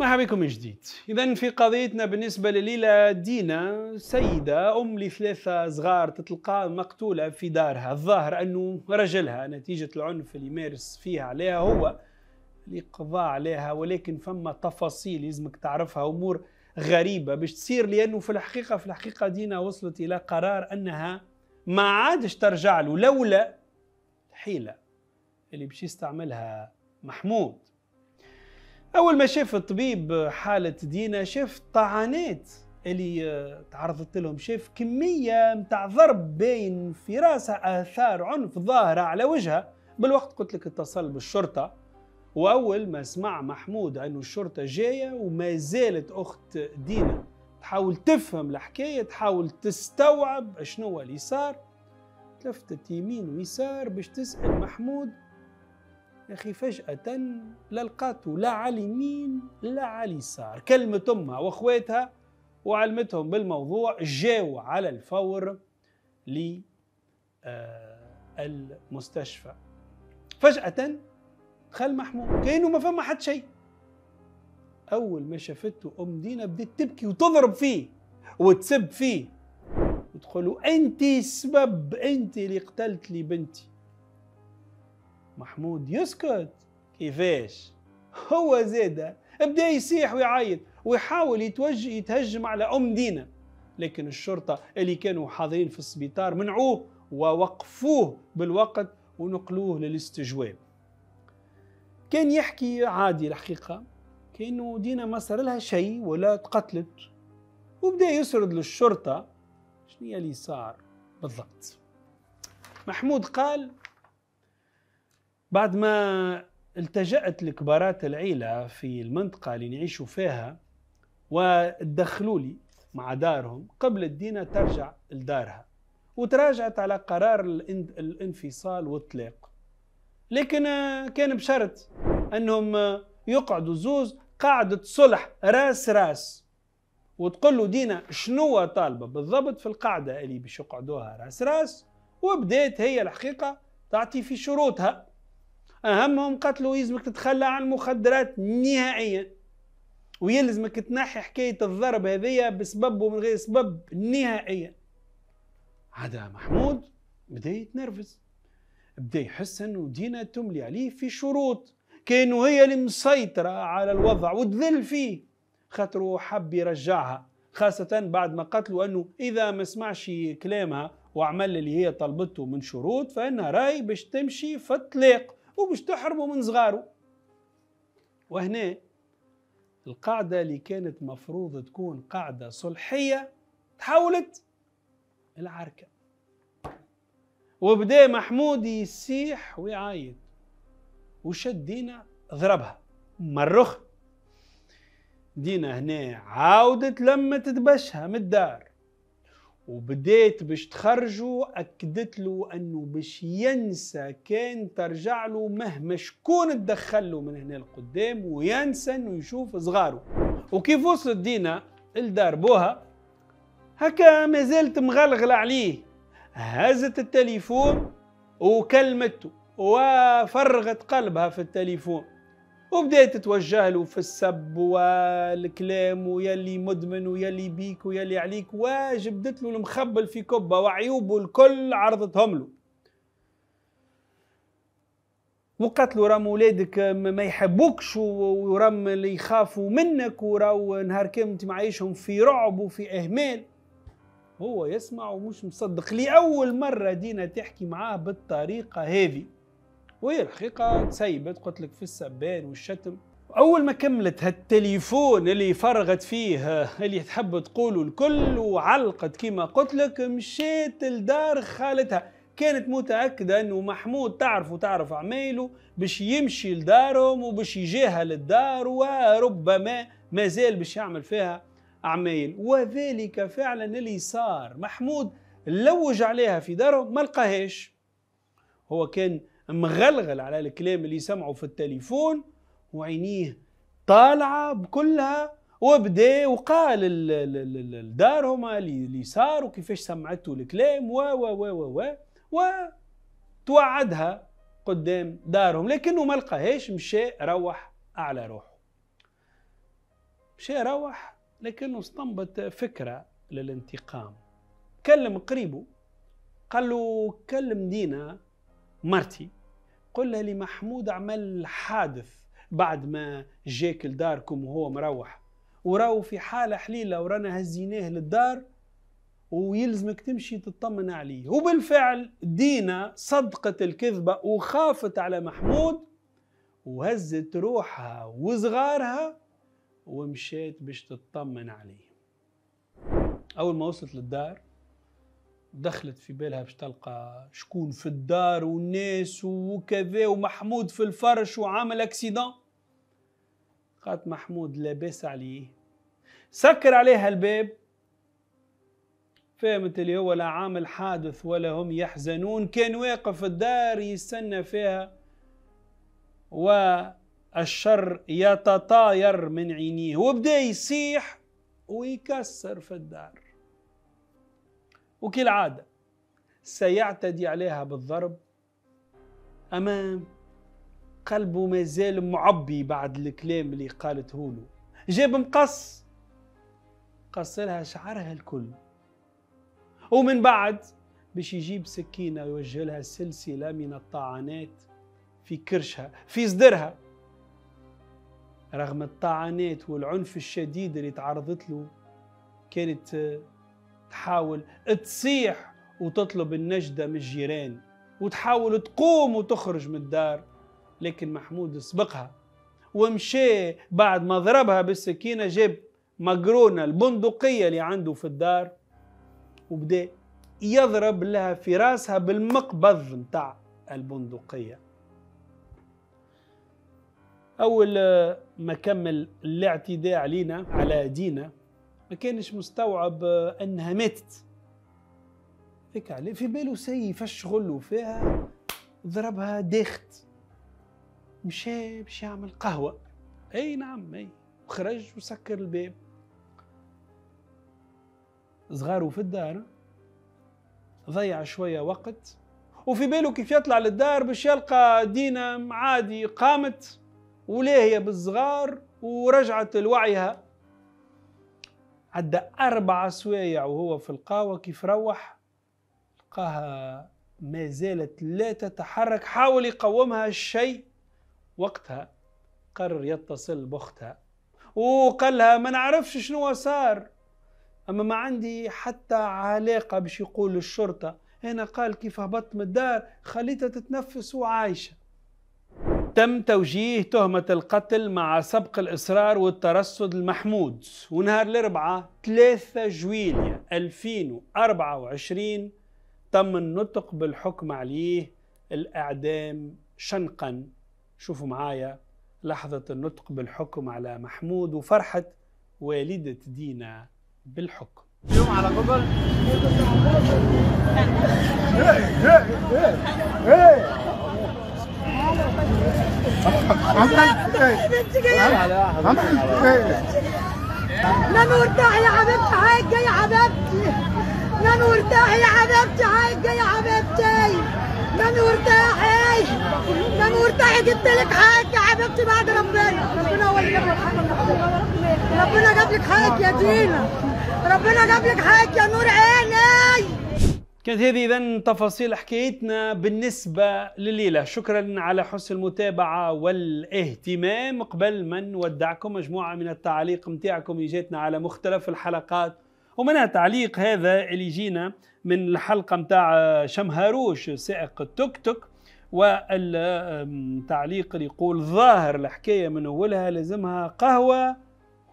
مرحبا بكم من جديد. إذا في قضيتنا بالنسبة لليلة، دينا سيدة أم لثلاثة صغار تتلقى مقتولة في دارها، الظاهر أنه رجلها نتيجة العنف اللي يمارس فيها عليها هو اللي قضى عليها، ولكن فما تفاصيل لازمك تعرفها، أمور غريبة باش تصير، لأنه في الحقيقة دينا وصلت إلى قرار أنها ما عادش ترجع له لولا الحيلة اللي باش يستعملها محمود. أول ما شاف الطبيب حالة دينا شاف الطعنات اللي تعرضت لهم، شاف كمية متاع ضرب باين في راسها، آثار عنف ظاهرة على وجهها. بالوقت قلت لك اتصل بالشرطة، وأول ما سمع محمود أنه الشرطة جاية وما زالت أخت دينا تحاول تفهم الحكاية، تحاول تستوعب شنو اللي صار، تلفتت يمين ويسار باش تسأل محمود. يا أخي فجأة لا لقاته لا على اليمين لا على اليسار، كلمت أمها وأخواتها وعلمتهم بالموضوع، جاوا على الفور للمستشفى. فجأة دخل محمود كأنه ما فما حد شيء. أول ما شافته أم دينا بدأت تبكي وتضرب فيه وتسب فيه وتقول له أنت السبب، أنت اللي قتلت لي بنتي. محمود يسكت، كيفاش؟ هو زاده بدا يصيح ويعيط ويحاول يتهجم على أم دينا، لكن الشرطة اللي كانوا حاضرين في السبيطار منعوه ووقفوه بالوقت ونقلوه للاستجواب. كان يحكي عادي الحقيقة كأنه دينا ما صار لها شيء ولا تقتلت، وبدا يسرد للشرطة شنو اللي صار بالضبط. محمود قال بعد ما التجأت لكبارات العيلة في المنطقة اللي نعيشوا فيها وتدخلوا لي مع دارهم، قبلت دينا ترجع لدارها وتراجعت على قرار الانفصال والطلاق، لكن كان بشرط أنهم يقعدوا زوز قاعدة صلح راس راس، وتقول له دينا شنو طالبة بالضبط في القاعدة اللي باش يقعدوها راس راس، وبدات هي الحقيقة تعطي في شروطها. أهمهم قتلوا يلزمك تتخلى عن المخدرات نهائيا، ويلزمك تنحي حكاية الضرب هذية بسبب ومن غير سبب نهائيا. عدا محمود بدا يتنرفز، بدا يحس أنه دينا تملي عليه في شروط، كأنه هي اللي مسيطرة على الوضع وتذل فيه، خاطرو حب يرجعها، خاصة بعد ما قتلوا أنه إذا ما سمعش كلامها وعمل اللي هي طلبته من شروط فإنها راي باش تمشي في الطلاق وباش تحرموا من صغاره. وهنا القاعدة اللي كانت مفروض تكون قاعدة صلحية تحولت العركة، وبدا محمود يسيح ويعايد وشد دينا ضربها مرخ. دينا هنا عاودت لما تدبشها من الدار وبديت باش تخرجو، اكدت له انه باش ينسى كان ترجع له مهما شكون تدخل له من هنا لقدام، وينسى انه يشوف صغاره. وكيف وصلت دينا لدار بوها هكا مازالت مغلغله عليه، هزت التليفون وكلمته وفرغت قلبها في التليفون، وبدات تتوجه له في السب والكلام، ويلي مدمن ويلي بيك ويلي عليك، وجبدت له المخبل في كبه وعيوبه الكل عرضتهم له، وقالت له راهم ولادك ما يحبوكش وراهم اللي يخافوا منك وراو نهار كامل انت معايشهم في رعب وفي اهمال. هو يسمع ومش مصدق، لأول مرة دينا تحكي معاه بالطريقة هذه، وهي الحقيقة تسيبت قلت لك في السبان والشتم. أول ما كملت هالتليفون اللي فرغت فيه اللي تحب تقوله الكل وعلقت كما قلت لك، مشيت لدار خالتها، كانت متأكدة أنه محمود تعرف عمايله باش يمشي لدارهم وباش يجيها للدار، وربما مازال باش يعمل فيها عمايل، وذلك فعلا اللي صار. محمود لوج عليها في دارهم ما لقاهاش، هو كان مغلغل على الكلام اللي سمعه في التليفون وعينيه طالعه بكلها، وبدا وقال الدار هما اللي صار وكيفاش سمعته الكلام و و و و وتوعدها قدام دارهم، لكنه ما لقاهاش، مشى روح على روحه. مشى روح لكنه استنبط فكرة للانتقام. كلم قريبه قال له كلم دينا مرتي قل لها لي محمود عمل حادث بعد ما جاك لداركم وهو مروح وراو في حالة حليلة ورانا هزيناه للدار ويلزمك تمشي تطمن عليه. وبالفعل دينا صدقت الكذبة وخافت على محمود وهزت روحها وصغارها ومشيت باش تطمن عليه. أول ما وصلت للدار دخلت في بالها باش تلقى شكون في الدار والناس وكذا ومحمود في الفرش وعامل اكسيدون. قالت محمود لاباس عليه، سكر عليها الباب، فهمت اللي هو لا عامل حادث ولا هم يحزنون. كان واقف في الدار يستنى فيها والشر يتطاير من عينيه وبدا يصيح ويكسر في الدار. وكالعادة سيعتدي عليها بالضرب أمام قلبه مازال معبي بعد الكلام اللي قالته له. جاب مقص قص لها شعرها الكل ومن بعد باش يجيب سكينة ويوجه لها سلسلة من الطعنات في كرشها في صدرها. رغم الطعنات والعنف الشديد اللي تعرضت له كانت تحاول تصيح وتطلب النجدة من الجيران وتحاول تقوم وتخرج من الدار، لكن محمود سبقها ومشى بعد ما ضربها بالسكينة جاب مقرونة البندقية اللي عنده في الدار وبدأ يضرب لها في راسها بالمقبض متاع البندقية. أول ما كمل الاعتداء علينا على دينا ما كانش مستوعب أنها ماتت، فكر في باله سي فشغله فيها ضربها داخت. مشى باش يعمل قهوة، أي نعم أي، وخرج وسكر الباب. صغاره في الدار، ضيع شوية وقت وفي باله كيف يطلع للدار باش يلقى دينا عادي قامت ولاهية بالصغار ورجعت لوعيها. عدى 4 سوايع وهو في القهوة كيف روح لقاها ما زالت لا تتحرك، حاول يقومها الشيء. وقتها قرر يتصل بأختها وقال لها ما نعرفش شنو صار أما ما عندي حتى علاقة باش يقول للشرطة. هنا قال كيف هبطت من الدار خليتها تتنفس وعايشة. تم توجيه تهمة القتل مع سبق الإصرار والترصد لمحمود. ونهار الأربعاء 3 جويلية 2024 تم النطق بالحكم عليه الإعدام شنقا. شوفوا معايا لحظة النطق بالحكم على محمود وفرحة والدة دينا بالحكم. اليوم على قبل انا مرتاح يا حبيبتي هاي جاي يا حبيبتي، انا مرتاح يا حبيبتي هاي جاي يا حبيبتي، انا مرتاح هاي انا مرتاح جبت لك حاجة يا حبيبتي بعد ربنا. ربنا هو اللي جاب لك حاجة، ربنا جاب لك حاجة يا دينا، ربنا جاب لك حاجة يا نور عيني. كانت هذه إذن تفاصيل حكايتنا بالنسبة لليلة. شكرا على حسن المتابعة والاهتمام. قبل ما نودعكم مجموعة من التعليق متاعكم يجيتنا على مختلف الحلقات ومنها تعليق هذا اللي يجينا من الحلقة متاع شام هاروش سائق التوك توك، والتعليق اللي يقول ظاهر الحكاية من أولها لازمها قهوة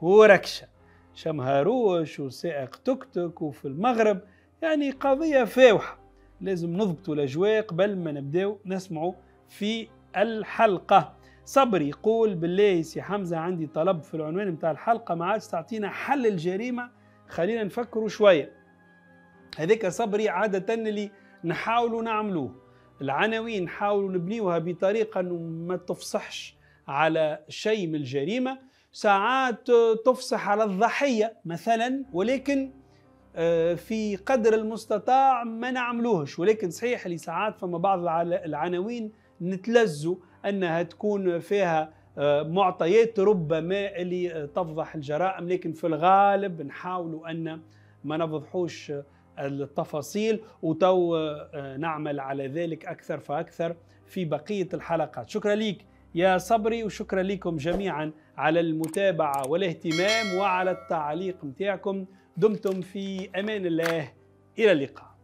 وركشة. شام هاروش وسائق توك توك وفي المغرب يعني قضية فاوحة، لازم نضبطوا الأجواء قبل ما نبداو نسمعوا في الحلقة. صبري يقول بالله سي حمزة عندي طلب في العنوان متاع الحلقة ما عادش تعطينا حل الجريمة، خلينا نفكروا شوية. هذاك صبري عادة اللي نحاولوا نعملوه، العناوين نحاولوا نبنيوها بطريقة أنه ما تفصحش على شيء من الجريمة، ساعات تفصح على الضحية مثلا ولكن في قدر المستطاع ما نعملوهش. ولكن صحيح لساعات فما بعض العناوين نتلزوا أنها تكون فيها معطيات ربما اللي تفضح الجرائم، لكن في الغالب نحاولوا أن ما نفضحوش التفاصيل، وتو نعمل على ذلك أكثر فأكثر في بقية الحلقات. شكرا ليك يا صبري، وشكرا لكم جميعا على المتابعة والاهتمام وعلى التعليق متاعكم. دمتم في أمان الله، إلى اللقاء.